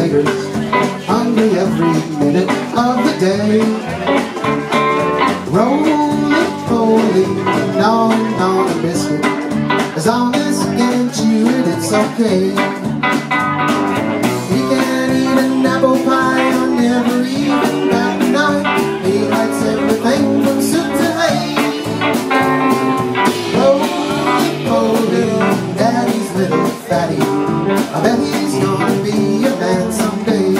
fingers on me every minute of the day. Roly poly, no, no, I miss it. As long as you can chew it, it's okay. You can eat an apple pie on every evening that night. He likes everything from soup to hay. Roly poly, daddy's little fatty. I bet he's gonna be a man someday.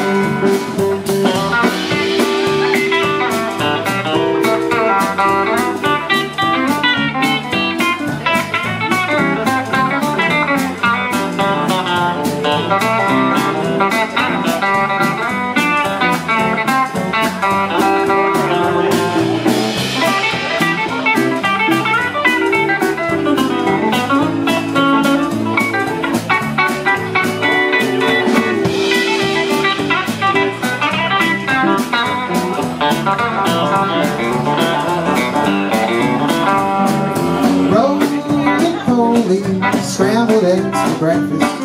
Scrambled eggs for breakfast,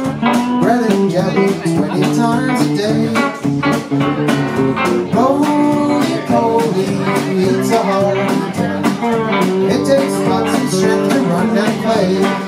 bread and jelly 20 times a day. Roly poly, it's a hard time. It takes lots of strength to run that play.